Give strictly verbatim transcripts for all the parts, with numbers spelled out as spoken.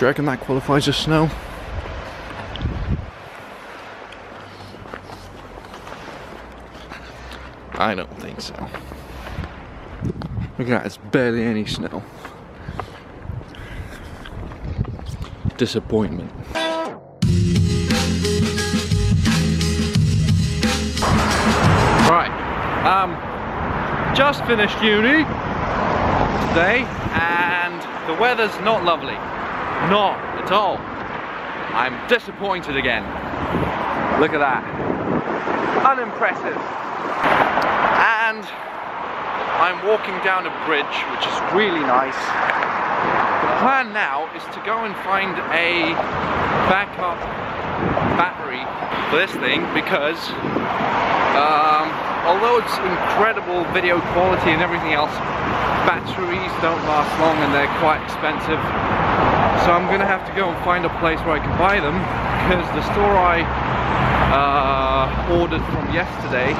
Do you reckon that qualifies as snow? I don't think so. Look at that, it's barely any snow. Disappointment. Right, um, just finished uni today and the weather's not lovely. Not at all. I'm disappointed again. Look at that. Unimpressive. And I'm walking down a bridge, which is really nice. The plan now is to go and find a backup battery for this thing because um, although it's incredible video quality and everything else, batteries don't last long and they're quite expensive. So I'm gonna have to go and find a place where I can buy them because the store I uh, ordered from yesterday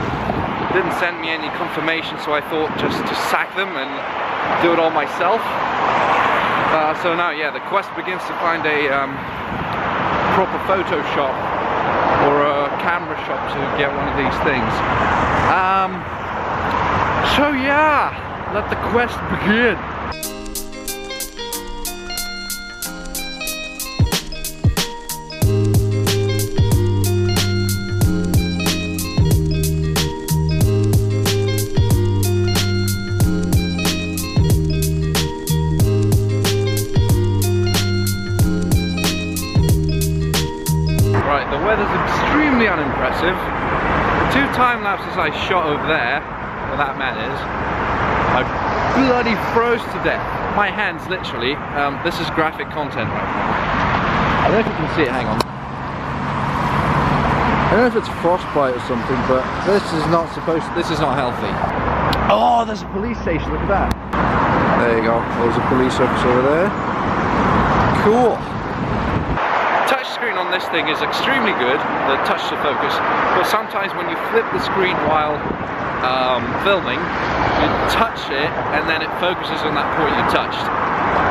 didn't send me any confirmation, so I thought just to sack them and do it all myself. Uh, so now, yeah, the quest begins to find a um, proper photo shop or a camera shop to get one of these things. Um, so yeah, let the quest begin. Unimpressive. The two time lapses I shot over there, where that man is, I bloody froze to death. My hands literally. Um, this is graphic content, right? I don't know if you can see it. Hang on. I don't know if it's frostbite or something, but this is not supposed. To, this is not healthy. Oh, there's a police station. Look at that. There you go. There's a police officer over there. Cool. On this thing is extremely good, the touch to focus, but sometimes when you flip the screen while um, filming, you touch it and then it focuses on that point you touched.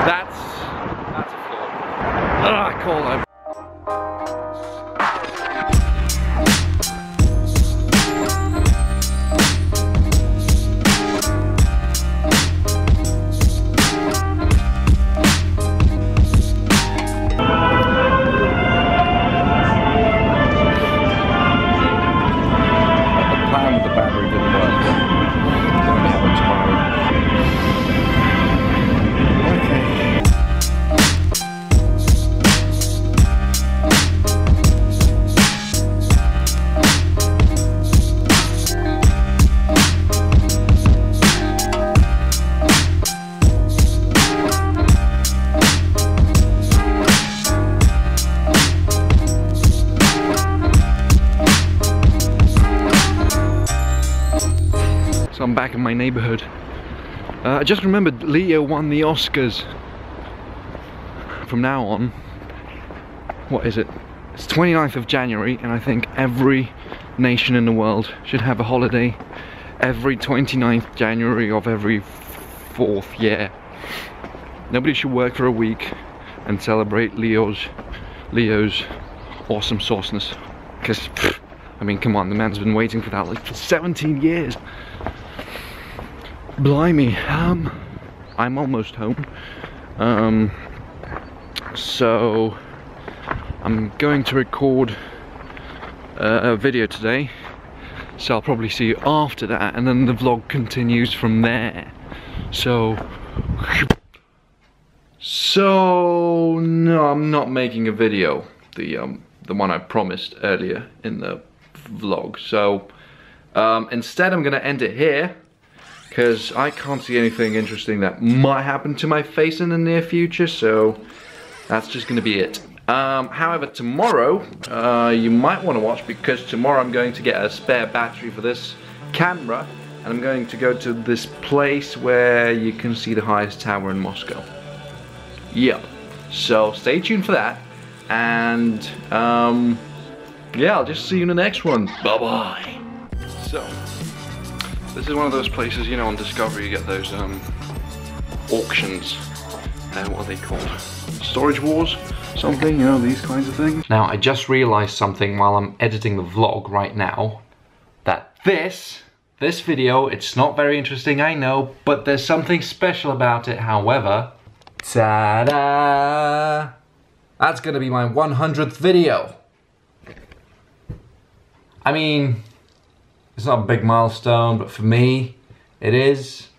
That's, that's a flaw. Ugh, I call it. I'm back in my neighborhood. Uh, I just remembered Leo won the Oscars. From now on, what is it? It's twenty-ninth of January, and I think every nation in the world should have a holiday every twenty-ninth January of every fourth year. Nobody should work for a week and celebrate Leo's Leo's awesome sauceness. Because, I mean, come on, the man's been waiting for that like for seventeen years. Blimey, um, I'm almost home, um, so I'm going to record a, a video today, so I'll probably see you after that, and then the vlog continues from there, so, so, no, I'm not making a video, the, um, the one I promised earlier in the vlog, so, um, instead I'm gonna end it here, because I can't see anything interesting that might happen to my face in the near future, so that's just going to be it. Um, however, tomorrow uh, you might want to watch, because tomorrow I'm going to get a spare battery for this camera, and I'm going to go to this place where you can see the highest tower in Moscow. Yep. So stay tuned for that, and um, yeah, I'll just see you in the next one. Bye-bye. So. This is one of those places, you know, on Discovery you get those um, auctions uh, what are they called? Storage Wars? Something, you know, these kinds of things. Now, I just realized something while I'm editing the vlog right now, that this, this video, it's not very interesting, I know, but there's something special about it, however. Ta-da! That's gonna be my one hundredth video. I mean, it's not a big milestone, but for me, it is.